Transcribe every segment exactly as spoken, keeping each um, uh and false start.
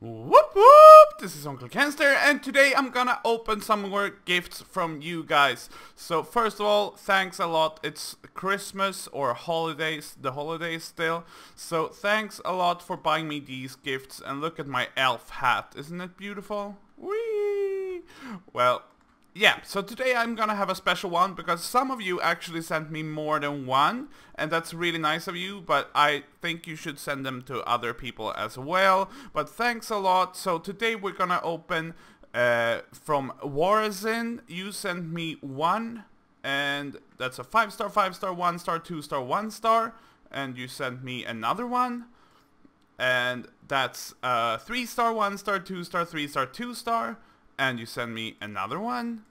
Whoop whoop! This is Uncle Kenster, and today I'm gonna open some more gifts from you guys. So first of all, thanks a lot. It's Christmas or holidays, the holidays still. So thanks a lot for buying me these gifts, and look at my elf hat. Isn't it beautiful? Whee! Well, yeah, so today I'm gonna have a special one because some of you actually sent me more than one, and that's really nice of you, but I think you should send them to other people as well. But thanks a lot. So today we're gonna open uh, from Warasin. You sent me one, and that's a five star, five star, one star, two star, one star, and you sent me another one, and that's uh, three star, one star, two star, three star, two star, and you send me another one.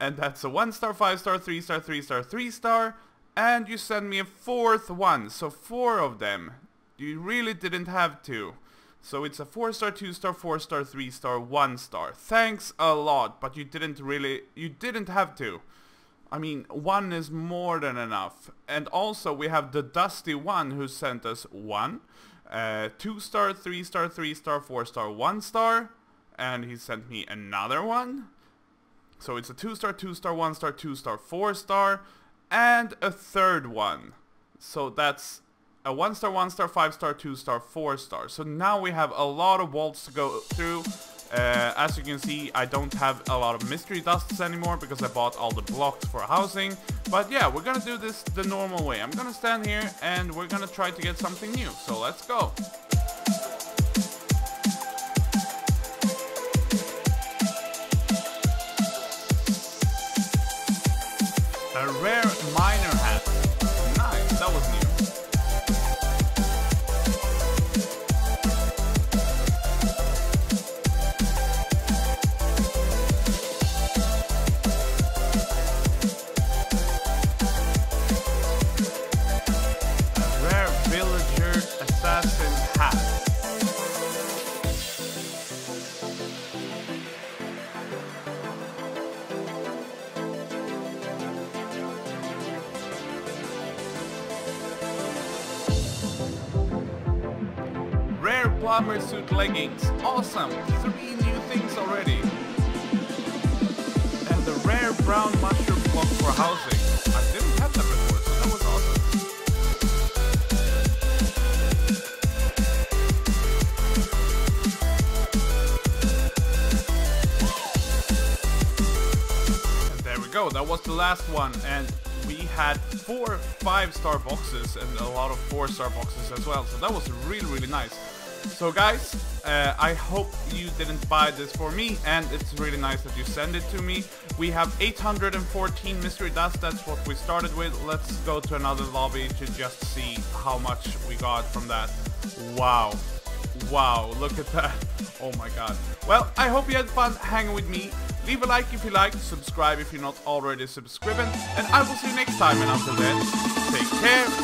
And that's a one star, five star, three star, three star, three star. And you send me a fourth one. So four of them. You really didn't have to. So it's a four star, two star, four star, three star, one star. Thanks a lot. But you didn't really... You didn't have to. I mean, one is more than enough. And also we have The Dusty one who sent us one. Uh, two star, three star, three star, four star, one star. And he sent me another one. So it's a two star, two star, one star, two star, four star. And a third one. So that's a one star, one star, five star, two star, four star. So now we have a lot of vaults to go through. Uh, as you can see, I don't have a lot of mystery dusts anymore because I bought all the blocks for housing. But yeah, we're gonna do this the normal way. I'm gonna stand here and we're gonna try to get something new. So let's go. A rare miner hat. Nice, that was new. A rare villager assassin hat. Plumber suit leggings. Awesome! Three new things already. And the rare brown mushroom block for housing. I didn't have them before, so that was awesome. And there we go, that was the last one. And we had four five star boxes and a lot of four star boxes as well. So that was really, really nice. So guys, uh, I hope you didn't buy this for me, and it's really nice that you send it to me. We have eight hundred fourteen mystery dust, that's what we started with. Let's go to another lobby to just see how much we got from that. Wow. Wow, look at that. Oh my god. Well, I hope you had fun hanging with me. Leave a like if you liked, subscribe if you're not already subscribing, and I will see you next time, and until then, take care.